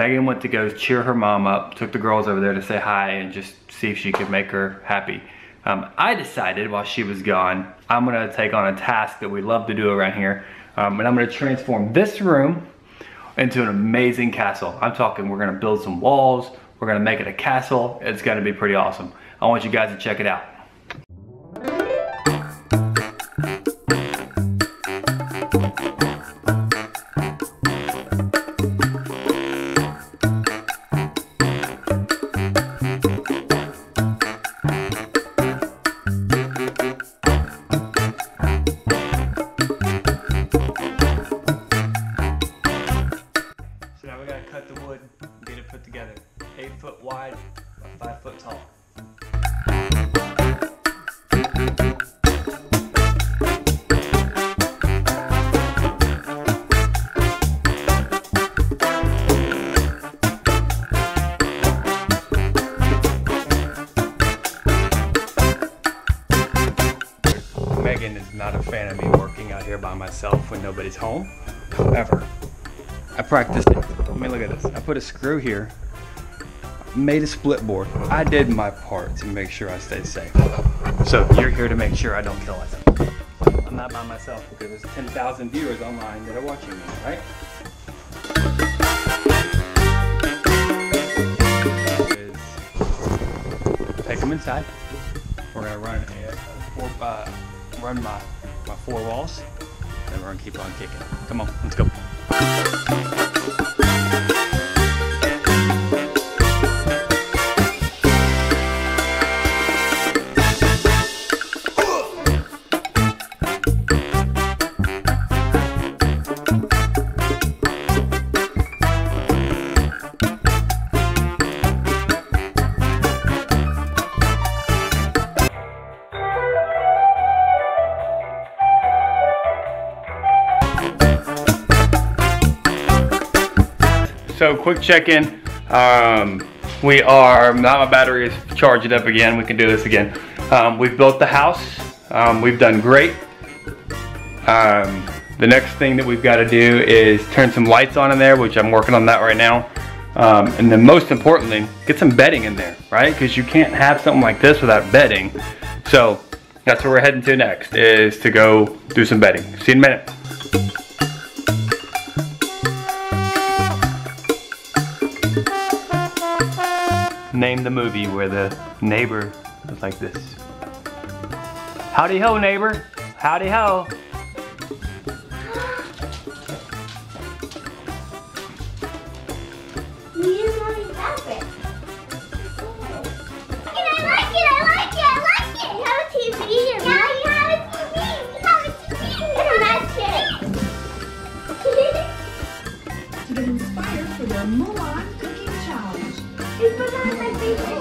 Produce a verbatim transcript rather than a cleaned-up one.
Megan went to go cheer her mom up, took the girls over there to say hi and just see if she could make her happy. Um, I decided while she was gone, I'm gonna take on a task that we love to do around here. Um, and I'm gonna transform this room into an amazing castle. I'm talking, we're gonna build some walls, we're gonna make it a castle. It's gonna be pretty awesome. I want you guys to check it out. Megan is not a fan of me working out here by myself when nobody's home. However, I practiced it. I mean, look at this. I put a screw here, made a split board. I did my part to make sure I stayed safe. So you're here to make sure I don't kill myself. I'm not by myself because there's ten thousand viewers online that are watching me, right? Take them inside. We're gonna run a four by run my, my four walls, and we're gonna keep on kicking. Come on, let's go. So quick check-in, um, we are, now my battery is charged up again, we can do this again. Um, we've built the house, um, we've done great. Um, the next thing that we've got to do is turn some lights on in there, which I'm working on that right now. Um, and then most importantly, get some bedding in there, right? Because you can't have something like this without bedding. So that's where we're heading to next, is to go do some bedding. See you in a minute. Name the movie where the neighbor was like this. Howdy ho, neighbor. Howdy ho. You use one of these outfits. I like it, I like it, I like it. You have a T V. Now you have a T V. You have a T V. And that's it. To get inspired for the Mulan Cooking Challenge. It's bananas. Thank you.